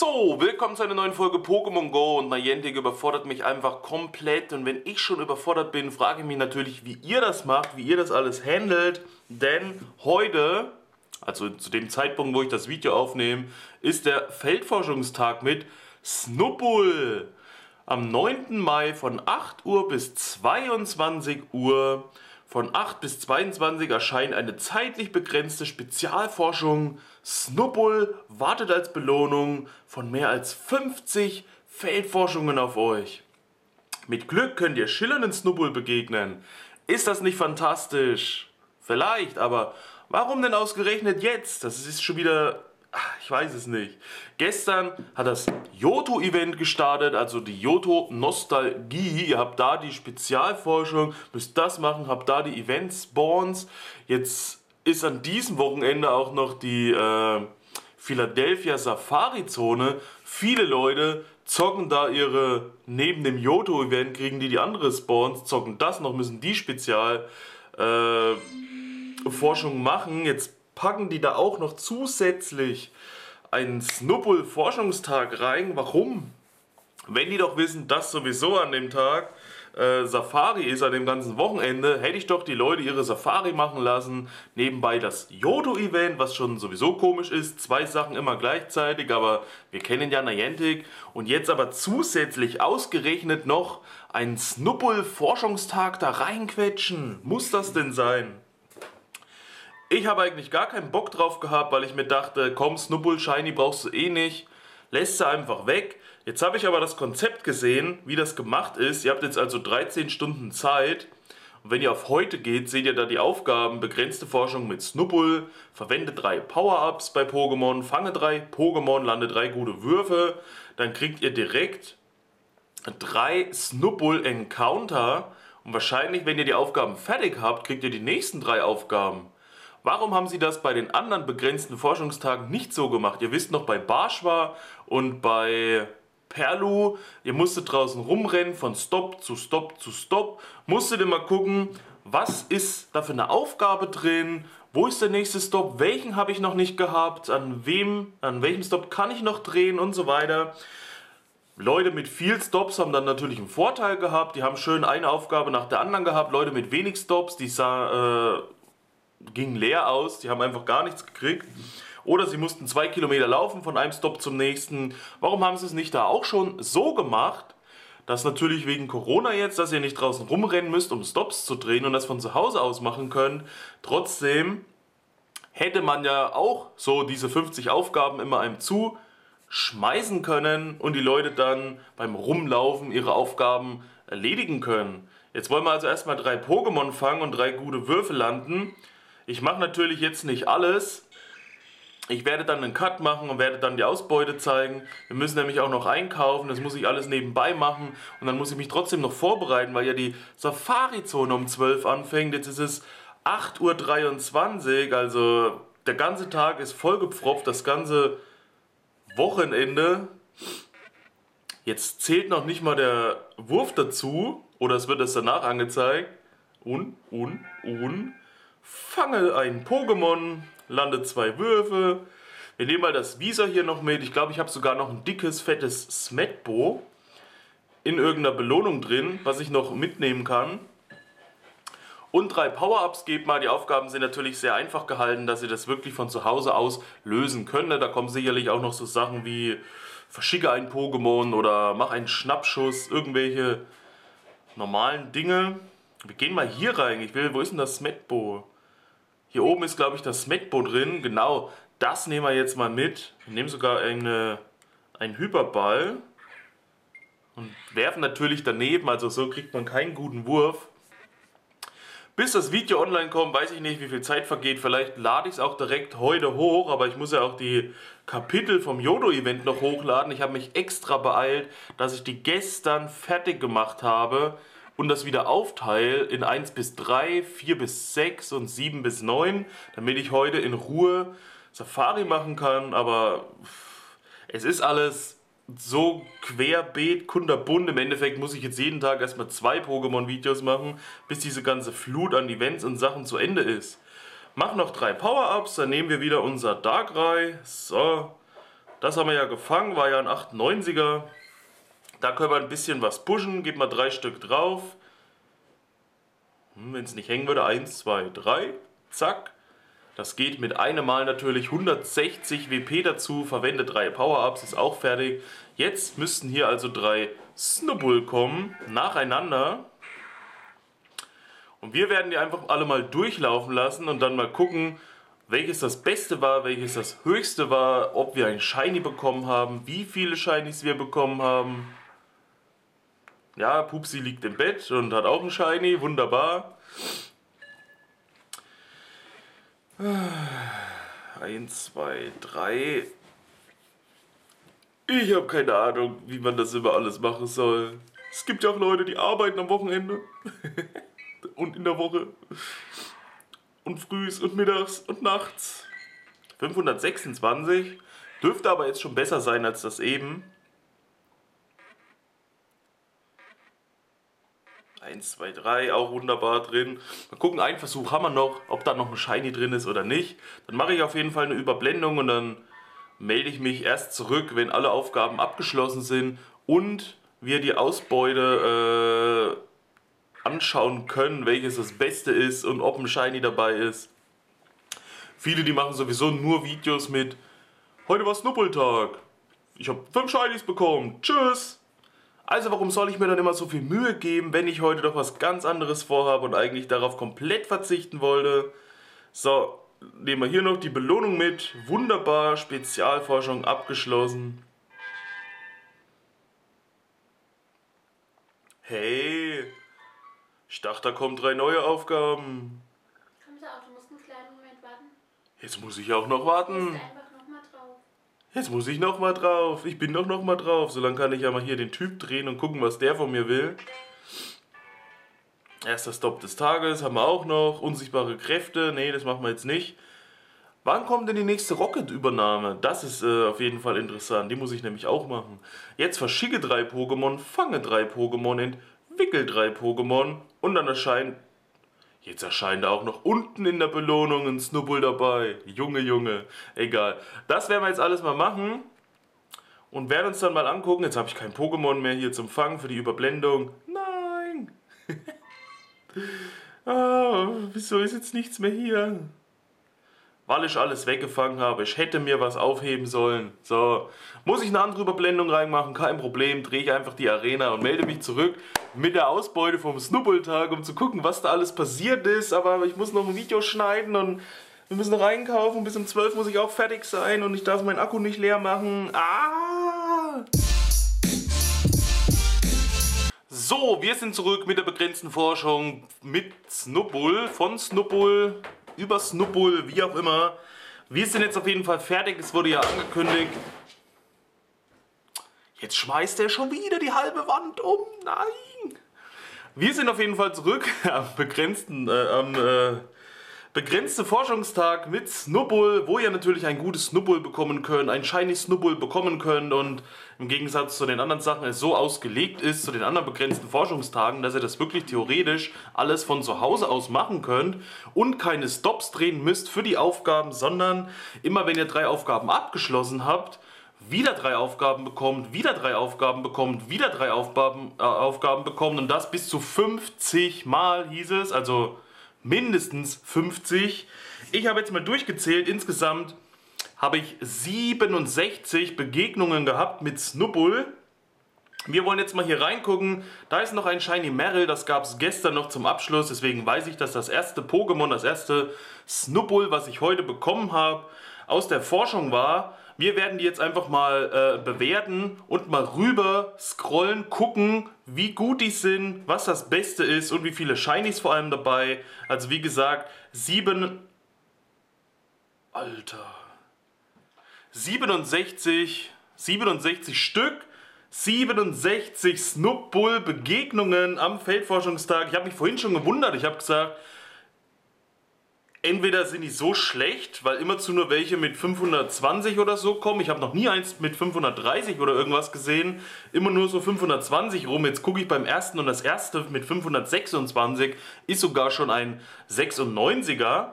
So, willkommen zu einer neuen Folge Pokémon GO und Niantic überfordert mich einfach komplett und wenn ich schon überfordert bin, frage ich mich natürlich, wie ihr das macht, wie ihr das alles handelt, denn heute, also zu dem Zeitpunkt, wo ich das Video aufnehme, ist der Feldforschungstag mit Snubbull am 9. Mai von 8 Uhr bis 22 Uhr. Von 8 bis 22 erscheint eine zeitlich begrenzte Spezialforschung. Snubbull wartet als Belohnung von mehr als 50 Feldforschungen auf euch. Mit Glück könnt ihr schillernden Snubbull begegnen. Ist das nicht fantastisch? Vielleicht, aber warum denn ausgerechnet jetzt? Das ist schon wieder... ich weiß es nicht. Gestern hat das Johto-Event gestartet, also die Johto-Nostalgie. Ihr habt da die Spezialforschung, müsst das machen, habt da die Event-Spawns. Jetzt ist an diesem Wochenende auch noch die Philadelphia Safari Zone. Viele Leute zocken da ihre, neben dem Johto-Event kriegen die andere Spawns, zocken das noch, müssen die Spezialforschung machen. Jetzt packen die da auch noch zusätzlich einen Snubbull-Forschungstag rein. Warum? Wenn die doch wissen, dass sowieso an dem Tag Safari ist, an dem ganzen Wochenende, hätte ich doch die Leute ihre Safari machen lassen. Nebenbei das Johto-Event, was schon sowieso komisch ist. Zwei Sachen immer gleichzeitig, aber wir kennen ja Niantic. Und jetzt aber zusätzlich ausgerechnet noch einen Snubbull-Forschungstag da reinquetschen. Muss das denn sein? Ich habe eigentlich gar keinen Bock drauf gehabt, weil ich mir dachte, komm Snubbull, Shiny brauchst du eh nicht. Lässt sie einfach weg. Jetzt habe ich aber das Konzept gesehen, wie das gemacht ist. Ihr habt jetzt also 13 Stunden Zeit. Und wenn ihr auf heute geht, seht ihr da die Aufgaben. Begrenzte Forschung mit Snubbull. Verwende 3 Power-Ups bei Pokémon. Fange 3 Pokémon, lande 3 gute Würfe. Dann kriegt ihr direkt 3 Snubbull-Encounter. Und wahrscheinlich, wenn ihr die Aufgaben fertig habt, kriegt ihr die nächsten 3 Aufgaben. Warum haben sie das bei den anderen begrenzten Forschungstagen nicht so gemacht? Ihr wisst noch, bei Barschwa und bei Perlu, ihr musstet draußen rumrennen von Stop zu Stop zu Stop. Musstet immer gucken, was ist da für eine Aufgabe drin? Wo ist der nächste Stop? Welchen habe ich noch nicht gehabt? An welchem Stop kann ich noch drehen? Und so weiter. Leute mit viel Stops haben dann natürlich einen Vorteil gehabt. Die haben schön eine Aufgabe nach der anderen gehabt. Leute mit wenig Stops, die gingen leer aus, die haben einfach gar nichts gekriegt. Oder sie mussten 2 Kilometer laufen von einem Stop zum nächsten. Warum haben sie es nicht da auch schon so gemacht, dass natürlich wegen Corona jetzt, dass ihr nicht draußen rumrennen müsst, um Stops zu drehen und das von zu Hause aus machen könnt. Trotzdem hätte man ja auch so diese 50 Aufgaben immer einem zuschmeißen können und die Leute dann beim Rumlaufen ihre Aufgaben erledigen können. Jetzt wollen wir also erstmal 3 Pokémon fangen und 3 gute Würfe landen. Ich mache natürlich jetzt nicht alles. Ich werde dann einen Cut machen und werde dann die Ausbeute zeigen. Wir müssen nämlich auch noch einkaufen, das muss ich alles nebenbei machen. Und dann muss ich mich trotzdem noch vorbereiten, weil ja die Safari-Zone um 12 Uhr anfängt. Jetzt ist es 8:23 Uhr, also der ganze Tag ist vollgepfropft, das ganze Wochenende. Jetzt zählt noch nicht mal der Wurf dazu. Oder es wird es danach angezeigt. Fange ein Pokémon, lande 2 Würfe. Wir nehmen mal das Visa hier noch mit. Ich glaube, ich habe sogar noch ein dickes, fettes Smetbo in irgendeiner Belohnung drin, was ich noch mitnehmen kann. Und 3 Power-Ups gebt mal. Die Aufgaben sind natürlich sehr einfach gehalten, dass ihr das wirklich von zu Hause aus lösen könnt. Da kommen sicherlich auch noch so Sachen wie verschicke ein Pokémon oder mach einen Schnappschuss, irgendwelche normalen Dinge. Wir gehen mal hier rein. Wo ist denn das Smetbo? Hier oben ist, glaube ich, das Smetbo drin. Genau, das nehmen wir jetzt mal mit. Wir nehmen sogar einen Hyperball und werfen natürlich daneben. Also so kriegt man keinen guten Wurf. Bis das Video online kommt, weiß ich nicht, wie viel Zeit vergeht. Vielleicht lade ich es auch direkt heute hoch, aber ich muss ja auch die Kapitel vom Johto-Event noch hochladen. Ich habe mich extra beeilt, dass ich die gestern fertig gemacht habe und das wieder aufteile in 1 bis 3, 4 bis 6 und 7 bis 9, damit ich heute in Ruhe Safari machen kann. Aber es ist alles so querbeet, kunterbunt. Im Endeffekt muss ich jetzt jeden Tag erstmal 2 Pokémon-Videos machen, bis diese ganze Flut an Events und Sachen zu Ende ist. Mach noch 3 Power-Ups, dann nehmen wir wieder unser Darkrai. So, Das haben wir ja gefangen, war ja ein 890er. Da können wir ein bisschen was pushen. Geben wir 3 Stück drauf. Wenn es nicht hängen würde, 1, 2, 3. Zack. Das geht mit einem Mal natürlich. 160 WP dazu. Verwende 3 Power-Ups. Ist auch fertig. Jetzt müssten hier also 3 Snubbull kommen. Nacheinander. Und wir werden die einfach alle mal durchlaufen lassen und dann mal gucken, welches das Beste war, welches das Höchste war, ob wir ein Shiny bekommen haben, wie viele Shinies wir bekommen haben. Ja, Pupsi liegt im Bett und hat auch ein Shiny, wunderbar. 1, 2, 3. Ich habe keine Ahnung, wie man das immer alles machen soll. Es gibt ja auch Leute, die arbeiten am Wochenende und in der Woche. Und frühs und mittags und nachts. 526. Dürfte aber jetzt schon besser sein als das eben. 1, 2, 3, auch wunderbar drin. Mal gucken, einen Versuch haben wir noch, ob da noch ein Shiny drin ist oder nicht. Dann mache ich auf jeden Fall eine Überblendung und dann melde ich mich erst zurück, wenn alle Aufgaben abgeschlossen sind und wir die Ausbeute anschauen können, welches das Beste ist und ob ein Shiny dabei ist. Viele, die machen sowieso nur Videos mit: Heute war Snubbull-Tag. Ich habe 5 Shinies bekommen. Tschüss. Also warum soll ich mir dann immer so viel Mühe geben, wenn ich heute doch was ganz anderes vorhabe und eigentlich darauf komplett verzichten wollte. So, nehmen wir hier noch die Belohnung mit. Wunderbar, Spezialforschung abgeschlossen. Hey. Ich dachte, da kommen 3 neue Aufgaben. Komm da auch, du musst einen kleinen Moment warten. Jetzt muss ich auch noch warten. Jetzt muss ich nochmal drauf. Ich bin doch nochmal drauf. Solange kann ich ja mal hier den Typ drehen und gucken, was der von mir will. Erster Stopp des Tages haben wir auch noch. Unsichtbare Kräfte. Nee, das machen wir jetzt nicht. Wann kommt denn die nächste Rocket-Übernahme? Das ist auf jeden Fall interessant. Die muss ich nämlich auch machen. Jetzt verschicke 3 Pokémon, fange 3 Pokémon und entwickel 3 Pokémon und dann erscheint, jetzt erscheint auch noch unten in der Belohnung ein Snubbull dabei. Junge, Junge, egal. Das werden wir jetzt alles mal machen und werden uns dann mal angucken. Jetzt habe ich kein Pokémon mehr hier zum Fangen für die Überblendung. Nein! Wieso ist jetzt nichts mehr hier? Weil ich alles weggefangen habe. Ich hätte mir was aufheben sollen. So, muss ich eine andere Überblendung reinmachen? Kein Problem, drehe ich einfach die Arena und melde mich zurück mit der Ausbeute vom Snubbull-Tag, um zu gucken, was da alles passiert ist. Aber ich muss noch ein Video schneiden und wir müssen noch einkaufen. Bis um 12 muss ich auch fertig sein und ich darf meinen Akku nicht leer machen. Ah! So, wir sind zurück mit der begrenzten Forschung mit Snubbull, von Snubbull, über Snubbull, wie auch immer. Wir sind jetzt auf jeden Fall fertig, es wurde ja angekündigt. Jetzt schmeißt er schon wieder die halbe Wand um, nein! Wir sind auf jeden Fall zurück am begrenzten Forschungstag mit Snubbull, wo ihr natürlich ein gutes Snubbull bekommen könnt, ein Shiny Snubbull bekommen könnt und im Gegensatz zu den anderen Sachen es so ausgelegt ist, zu den anderen begrenzten Forschungstagen, dass ihr das wirklich theoretisch alles von zu Hause aus machen könnt und keine Stops drehen müsst für die Aufgaben, sondern immer wenn ihr 3 Aufgaben abgeschlossen habt, wieder 3 Aufgaben bekommt, wieder 3 Aufgaben bekommt, wieder 3 Aufgaben bekommt und das bis zu 50 Mal hieß es, also mindestens 50. Ich habe jetzt mal durchgezählt, insgesamt habe ich 67 Begegnungen gehabt mit Snubbull. Wir wollen jetzt mal hier reingucken, da ist noch ein Shiny Merrill, das gab es gestern noch zum Abschluss, deswegen weiß ich, dass das erste Pokémon, das erste Snubbull, was ich heute bekommen habe, aus der Forschung war. Wir werden die jetzt einfach mal bewerten und mal rüber scrollen, gucken, wie gut die sind, was das Beste ist und wie viele Shinies vor allem dabei. Also wie gesagt, 7... Alter... 67 Stück, 67 Snubbull-Begegnungen am Feldforschungstag. Ich habe mich vorhin schon gewundert, ich habe gesagt... Entweder sind die so schlecht, weil immerzu nur welche mit 520 oder so kommen. Ich habe noch nie eins mit 530 oder irgendwas gesehen. Immer nur so 520 rum. Jetzt gucke ich beim ersten und das erste mit 526 ist sogar schon ein 96er.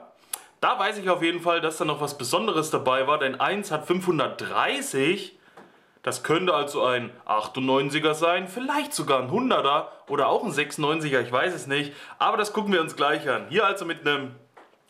Da weiß ich auf jeden Fall, dass da noch was Besonderes dabei war, denn eins hat 530. Das könnte also ein 98er sein, vielleicht sogar ein 100er oder auch ein 96er, ich weiß es nicht. Aber das gucken wir uns gleich an. Hier also mit einem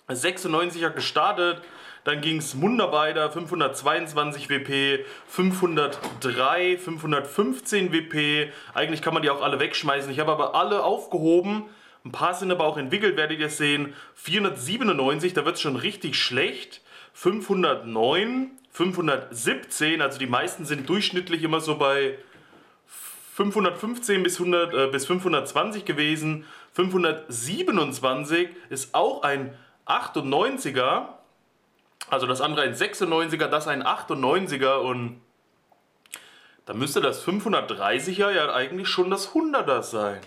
96er gestartet. Dann ging es munderweiter, 522 WP, 503, 515 WP. Eigentlich kann man die auch alle wegschmeißen. Ich habe aber alle aufgehoben. Ein paar sind aber auch entwickelt, werdet ihr sehen. 497, da wird es schon richtig schlecht. 509, 517, also die meisten sind durchschnittlich immer so bei 515 bis 520 gewesen. 527 ist auch ein 98er. Also das andere ein 96er, das ein 98er und da müsste das 530er ja eigentlich schon das 100er sein.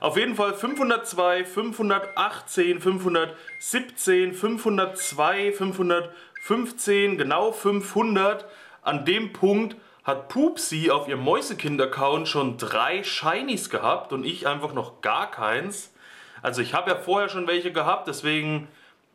Auf jeden Fall 502, 518, 517, 502, 515, genau 500. An dem Punkt hat Pupsi auf ihrem Mäusekind-Account schon 3 Shinies gehabt und ich einfach noch gar keins. Also ich habe ja vorher schon welche gehabt, deswegen...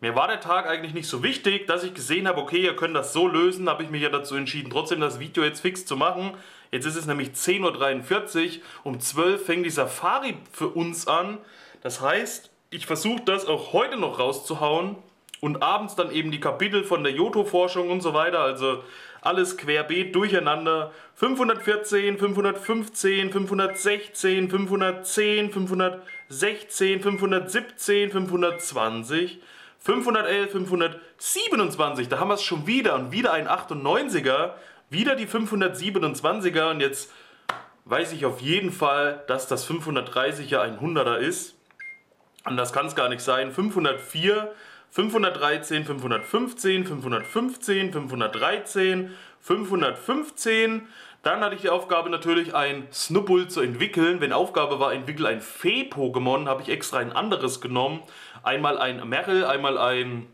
Mir war der Tag eigentlich nicht so wichtig, dass ich gesehen habe, okay, ihr könnt das so lösen, habe ich mich ja dazu entschieden, trotzdem das Video jetzt fix zu machen. Jetzt ist es nämlich 10:43 Uhr, um 12 Uhr fängt die Safari für uns an. Das heißt, ich versuche das auch heute noch rauszuhauen und abends dann eben die Kapitel von der Johto-Forschung und so weiter, also alles querbeet durcheinander. 514, 515, 516, 510, 516, 517, 520... 511, 527, da haben wir es schon wieder und wieder ein 98er, wieder die 527er und jetzt weiß ich auf jeden Fall, dass das 530er ein 100er ist und das kann es gar nicht sein. 504, 513, 515, 515, 513, 515, dann hatte ich die Aufgabe natürlich ein Snubbull zu entwickeln. Wenn Aufgabe war, entwickle ein Fee-Pokémon, habe ich extra ein anderes genommen. Einmal ein Merrill, einmal ein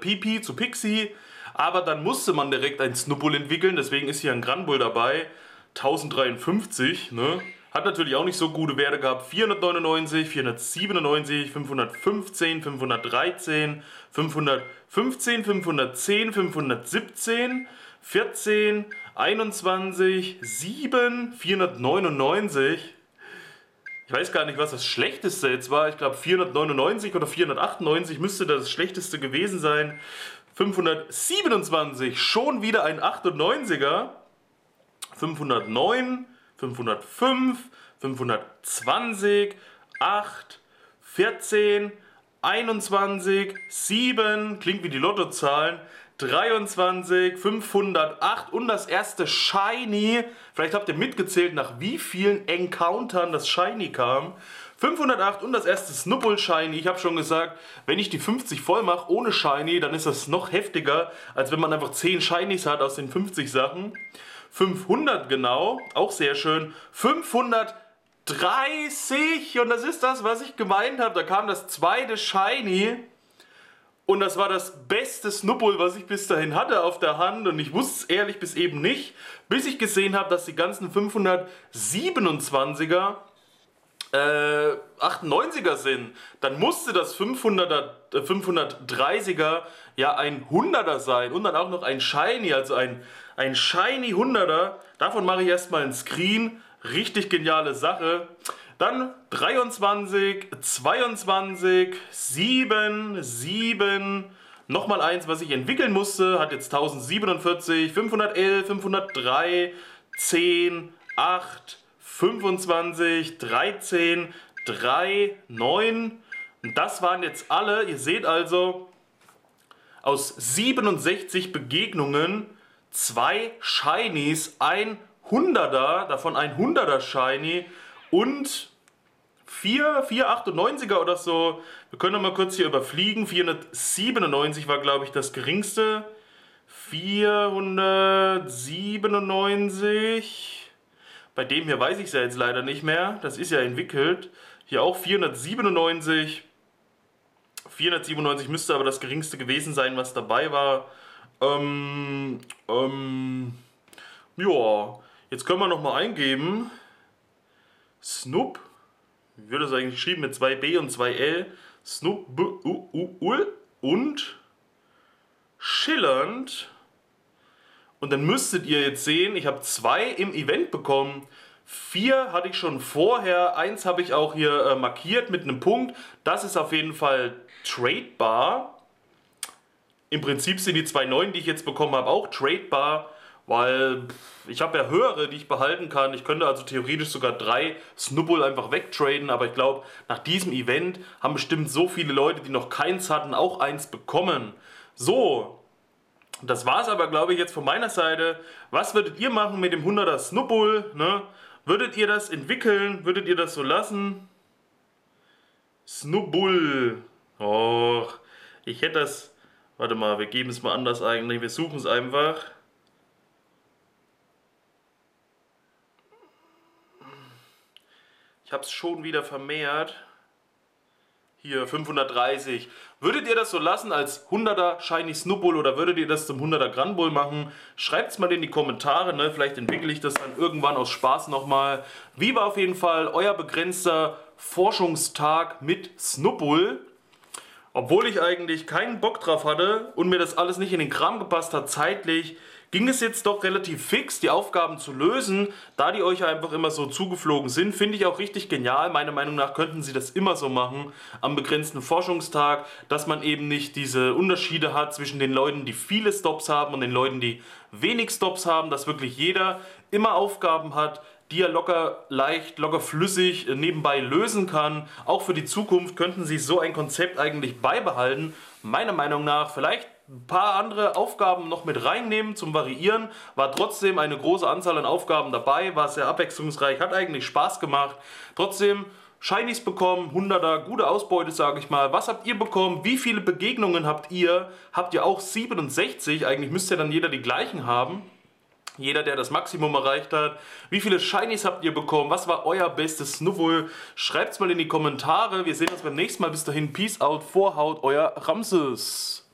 Pipi zu Pixie. Aber dann musste man direkt ein Snubbull entwickeln, deswegen ist hier ein Granbull dabei. 1053, ne? Hat natürlich auch nicht so gute Werte gehabt. 499, 497, 515, 513, 515, 510, 517... 14, 21, 7, 499. Ich weiß gar nicht, was das Schlechteste jetzt war. Ich glaube 499 oder 498 müsste das Schlechteste gewesen sein. 527, schon wieder ein 98er. 509, 505, 520, 8, 14, 21, 7. Klingt wie die Lottozahlen. 23, 508 und das erste Shiny. Vielleicht habt ihr mitgezählt, nach wie vielen Encountern das Shiny kam. 508 und das erste Snubbull Shiny. Ich habe schon gesagt, wenn ich die 50 voll mache ohne Shiny, dann ist das noch heftiger, als wenn man einfach 10 Shinies hat aus den 50 Sachen. 500 genau, auch sehr schön. 530 und das ist das, was ich gemeint habe. Da kam das zweite Shiny. Und das war das beste Snubbull, was ich bis dahin hatte auf der Hand. Und ich wusste es ehrlich bis eben nicht, bis ich gesehen habe, dass die ganzen 527er 98er sind. Dann musste das 530er ja ein 100er sein. Und dann auch noch ein Shiny, also ein Shiny 100er. Davon mache ich erstmal einen Screen. Richtig geniale Sache. Dann 23, 22, 7, 7, nochmal eins, was ich entwickeln musste, hat jetzt 1047, 511, 503, 10, 8, 25, 13, 3, 9. Und das waren jetzt alle, ihr seht also, aus 67 Begegnungen 2 Shinies, ein 100er, davon ein 100er Shiny. Und 498er oder so, wir können noch mal kurz hier überfliegen, 497 war glaube ich das geringste, 497, bei dem hier weiß ich es ja jetzt leider nicht mehr, das ist ja entwickelt, hier auch 497, 497 müsste aber das geringste gewesen sein, was dabei war, ja, jetzt können wir noch mal eingeben, Snoop, wie wird das eigentlich geschrieben, mit 2B und 2L, Snubbull, und schillernd. Und dann müsstet ihr jetzt sehen, ich habe 2 im Event bekommen. 4 hatte ich schon vorher, 1 habe ich auch hier markiert mit einem Punkt. Das ist auf jeden Fall tradebar. Im Prinzip sind die 2 neuen, die ich jetzt bekommen habe, auch tradebar, weil ich habe ja höhere, die ich behalten kann. Ich könnte also theoretisch sogar 3 Snubbull einfach wegtraden, aber ich glaube, nach diesem Event haben bestimmt so viele Leute, die noch keins hatten, auch eins bekommen. So. Das war's aber, glaube ich, jetzt von meiner Seite. Was würdet ihr machen mit dem 100er Snubbull? Ne? Würdet ihr das entwickeln? Würdet ihr das so lassen? Snubbull. Och, ich hätte das... Warte mal, wir geben es mal anders eigentlich. Wir suchen es einfach. Ich habe es schon wieder vermehrt. Hier, 530. Würdet ihr das so lassen als 100er Shiny Snubbull oder würdet ihr das zum 100er Granbull machen? Schreibt es mal in die Kommentare, ne? Vielleicht entwickle ich das dann irgendwann aus Spaß nochmal. Wie war auf jeden Fall euer begrenzter Forschungstag mit Snubbull? Obwohl ich eigentlich keinen Bock drauf hatte und mir das alles nicht in den Kram gepasst hat zeitlich, ging es jetzt doch relativ fix, die Aufgaben zu lösen, da die euch einfach immer so zugeflogen sind. Finde ich auch richtig genial. Meiner Meinung nach könnten sie das immer so machen, am begrenzten Forschungstag, dass man eben nicht diese Unterschiede hat zwischen den Leuten, die viele Stops haben und den Leuten, die wenig Stops haben, dass wirklich jeder immer Aufgaben hat, die er locker, leicht, locker flüssig nebenbei lösen kann. Auch für die Zukunft könnten sie so ein Konzept eigentlich beibehalten. Meiner Meinung nach vielleicht ein paar andere Aufgaben noch mit reinnehmen zum Variieren. War trotzdem eine große Anzahl an Aufgaben dabei, war sehr abwechslungsreich, hat eigentlich Spaß gemacht. Trotzdem Shinies bekommen, 100er, gute Ausbeute, sage ich mal. Was habt ihr bekommen? Wie viele Begegnungen habt ihr? Habt ihr auch 67? Eigentlich müsste ja dann jeder die gleichen haben. Jeder, der das Maximum erreicht hat. Wie viele Shinies habt ihr bekommen? Was war euer bestes Snubbull? Schreibt's mal in die Kommentare. Wir sehen uns beim nächsten Mal. Bis dahin, Peace out, Vorhaut, euer Ramses.